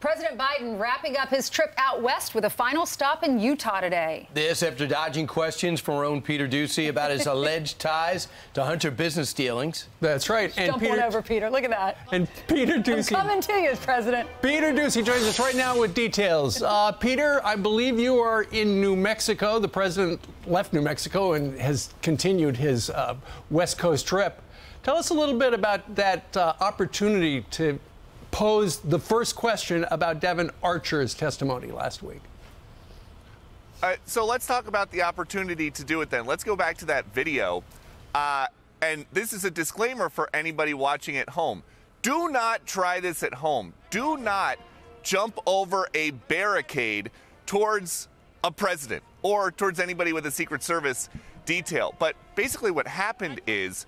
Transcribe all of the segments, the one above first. President Biden wrapping up his trip out west with a final stop in Utah today. This after dodging questions from our own Peter Doocy about his alleged ties to Hunter business dealings. That's right. And jump one over, Peter. Look at that. And Peter Doocy. I'm coming to you, President. Peter Doocy joins us right now with details. Peter, I believe you are in New Mexico. The president left New Mexico and has continued his West Coast trip. Tell us a little bit about that opportunity to pose the first question about Devin Archer's testimony last week. So let's talk about the opportunity to do it then. Let's go back to that video. And this is a disclaimer for anybody watching at home. Do not try this at home. Do not jump over a barricade towards a president or towards anybody with a Secret Service detail. But basically what happened is,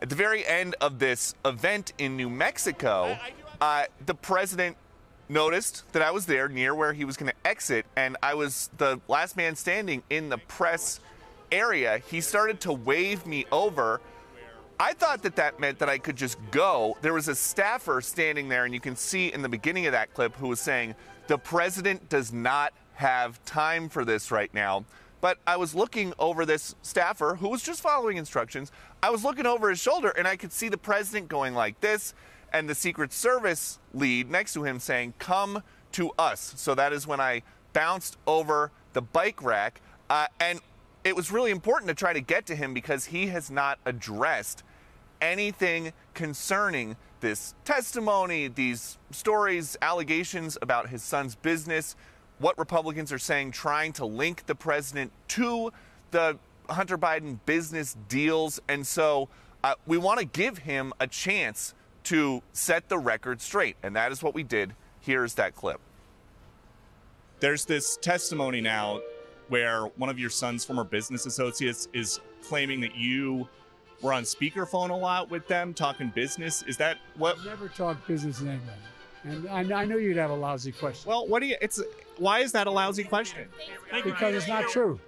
at the very end of this event in New Mexico, the president noticed that I was there near where he was going to exit, and I was the last man standing in the press area. He started to wave me over. I thought that that meant that I could just go. There was a staffer standing there, and you can see in the beginning of that clip who was saying, the president does not have time for this right now. But I was looking over this staffer who was just following instructions. I was looking over his shoulder, and I could see the president going like this and the Secret Service lead next to him saying, come to us. So that is when I bounced over the bike rack. And it was really important to try to get to him because he has not addressed anything concerning this testimony, these stories, allegations about his son's business, what Republicans are saying, trying to link the president to the Hunter Biden business deals. And so we want to give him a chance to set the record straight. And that is what we did. Here's that clip. There's this testimony now where one of your son's former business associates is claiming that you were on speakerphone a lot with them, talking business. Is that what? I never talked business to anybody. And I knew you'd have a lousy question. Well, what do you, why is that a lousy question? Because it's not true.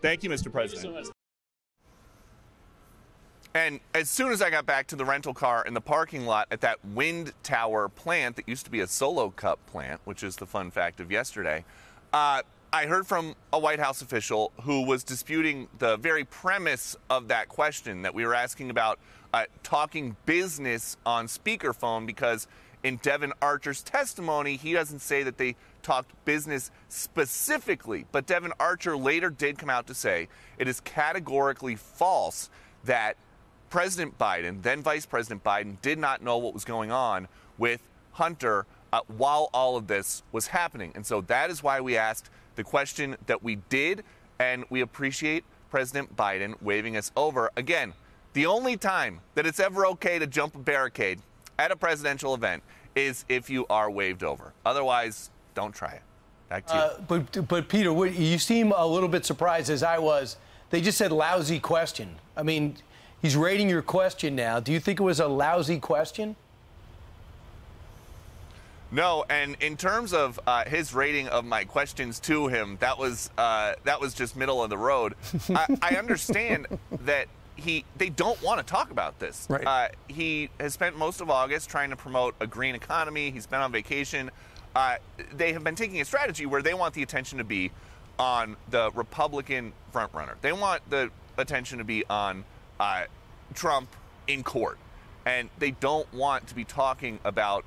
Thank you, Mr. President. And as soon as I got back to the rental car in the parking lot at that wind tower plant that used to be a Solo Cup plant, which is the fun fact of yesterday, I heard from a White House official who was disputing the very premise of that question that we were asking about talking business on speakerphone, because in Devin Archer's testimony, he doesn't say that they talked business specifically. But Devin Archer later did come out to say it is categorically false that President Biden, then Vice President Biden, did not know what was going on with Hunter while all of this was happening. And so that is why we asked the question that we did, and we appreciate President Biden waving us over. Again, the only time that it's ever okay to jump a barricade at a presidential event is if you are waved over. Otherwise, don't try it. Back to you. But Peter, you seem a little bit surprised, as I was. They just said lousy question. I mean, he's rating your question now. Do you think it was a lousy question? No, and in terms of his rating of my questions to him, that was just middle of the road. I understand that they don't want to talk about this. Right. He has spent most of August trying to promote a green economy. He's been on vacation. They have been taking a strategy where they want the attention to be on the Republican frontrunner. They want the attention to be on Trump in court, and they don't want to be talking about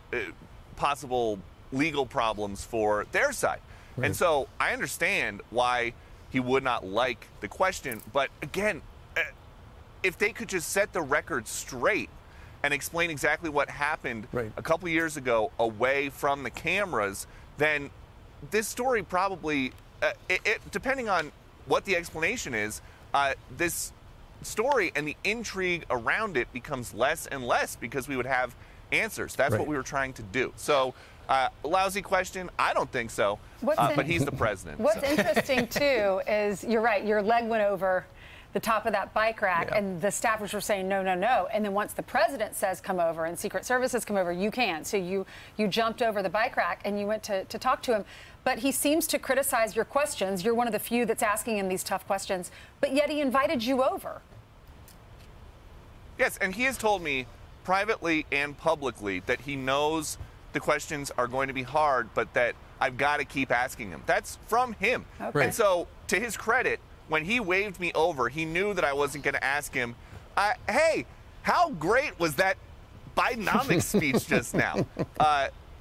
possible legal problems for their side. Right. And so I understand why he would not like the question. But again, if they could just set the record straight and explain exactly what happened right a couple years ago away from the cameras, then this story probably, depending on what the explanation is, this story and the intrigue around it becomes less and less because we would have answers. That's right. What we were trying to do. So lousy question? I don't think so, but he's the president. What's interesting, too, is you're right. Your leg went over the top of that bike rack, yeah, and the staffers were saying, no, no, no. And then once the president says come over and Secret Service says come over, you can. So you jumped over the bike rack and you went to talk to him. But he seems to criticize your questions. You're one of the few that's asking him these tough questions, but yet he invited you over. Yes, and he has told me privately and publicly that he knows the questions are going to be hard, but that I've got to keep asking them. That's from him. Okay. And so, to his credit, when he waved me over, he knew that I wasn't going to ask him, hey, how great was that Bidenomics speech just now?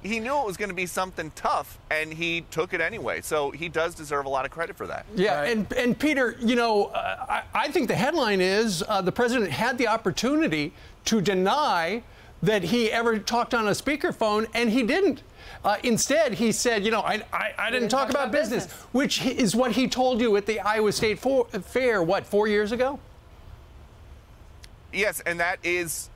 He knew it was going to be something tough, and he took it anyway. So he does deserve a lot of credit for that. Yeah, right. And Peter, you know, I think the headline is the president had the opportunity to deny that he ever talked on a speakerphone, and he didn't. Instead, he said, you know, I didn't talk about business, which is what he told you at the Iowa State Fair, what, 4 years ago? Yes, and that is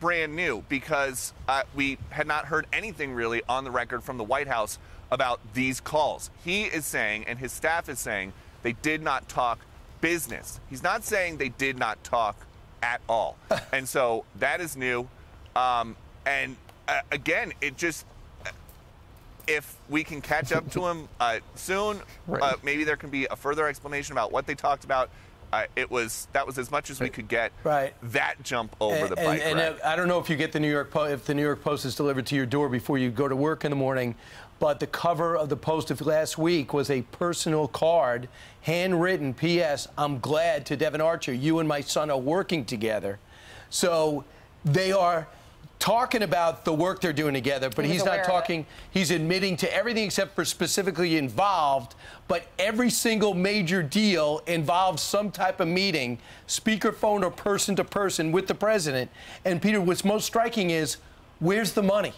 brand new, because we had not heard anything really on the record from the White House about these calls. He is saying, and his staff is saying, they did not talk business. He's not saying they did not talk at all. And so that is new. Again, it just, if we can catch up to him soon, right. Maybe there can be a further explanation about what they talked about. That was as much as we could get. Right. That jump over the bike rack. And I don't know if you get the New York Post, if the New York Post is delivered to your door before you go to work in the morning, but the cover of the Post of last week was a personal card, handwritten, P.S. I'm glad to Devin Archer, you and my son are working together. So they are talking about the work they're doing together, but he's not talking, he's admitting to everything except for specifically involved, but every single major deal involves some type of meeting, speakerphone or person to person with the president. And Peter, what's most striking is, where's the money?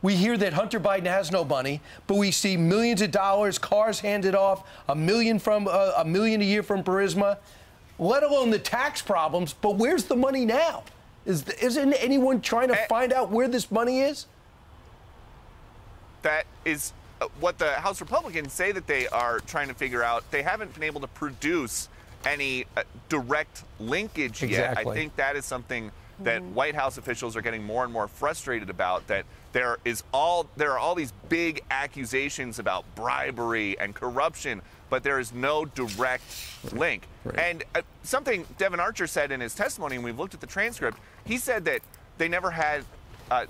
We hear that Hunter Biden has no money, but we see millions of dollars, cars handed off, a million a year from Burisma, let alone the tax problems, but where's the money now? Isn't anyone trying to find out where this money is? That is what the House Republicans say that they are trying to figure out. They haven't been able to produce any direct linkage yet. I think that is something that White House officials are getting more and more frustrated about, that there are all these big accusations about bribery and corruption, but there is no direct link. Right. And something Devin Archer said in his testimony, and we've looked at the transcript, he said that they never had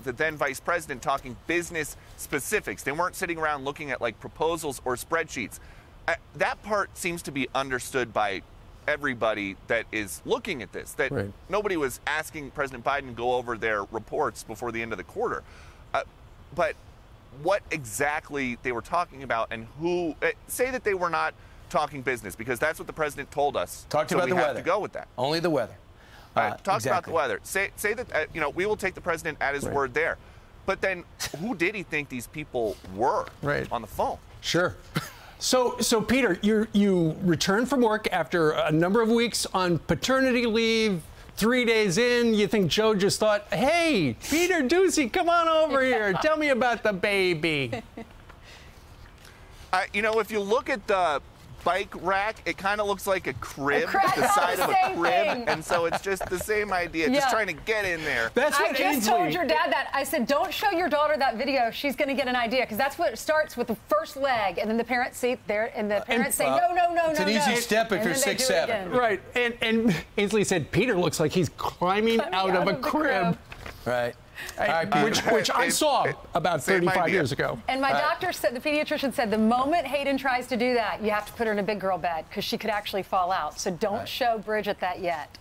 the then vice president talking business specifics. They weren't sitting around looking at like proposals or spreadsheets. That part seems to be understood by everybody that is looking at this, that right. Nobody was asking President Biden to go over their reports before the end of the quarter. But what exactly they were talking about and who, say that they were not talking business, because that's what the president told us. Talked about the weather. So we have to go with that. Only the weather. Talk about the weather. Say that, you know, we will take the president at his right. word there. But then who did he think these people were right. on the phone? Sure. So Peter, you returned from work after a number of weeks on paternity leave. 3 days in, you think Joe just thought, hey, Peter Doocy, come on over here. Tell me about the baby. You know, if you look at the bike rack, it kind of looks like a crib, the side of a crib, and so it's just the same idea, yeah. just trying to get in there. That's what I just told your dad that. I said, don't show your daughter that video. She's going to get an idea, because that's what starts with the first leg, and then the parents see there, and the parents say, no. It's an easy step if you're 6'7". Right, and Ainsley said, Peter looks like he's climbing out of a crib. Right. Which I saw about 35 years ago. And my doctor said, the pediatrician said, the moment Hayden tries to do that, you have to put her in a big girl bed, because she could actually fall out. So don't show Bridget that yet.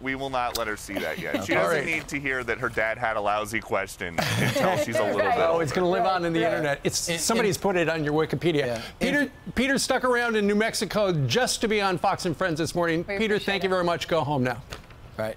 We will not let her see that yet. She doesn't need to hear that her dad had a lousy question until she's a little bit older. It's going to live on in the internet. Somebody's put it on your Wikipedia. Yeah. Peter stuck around in New Mexico just to be on Fox and Friends this morning. Peter, thank you very much. Go home now. Right.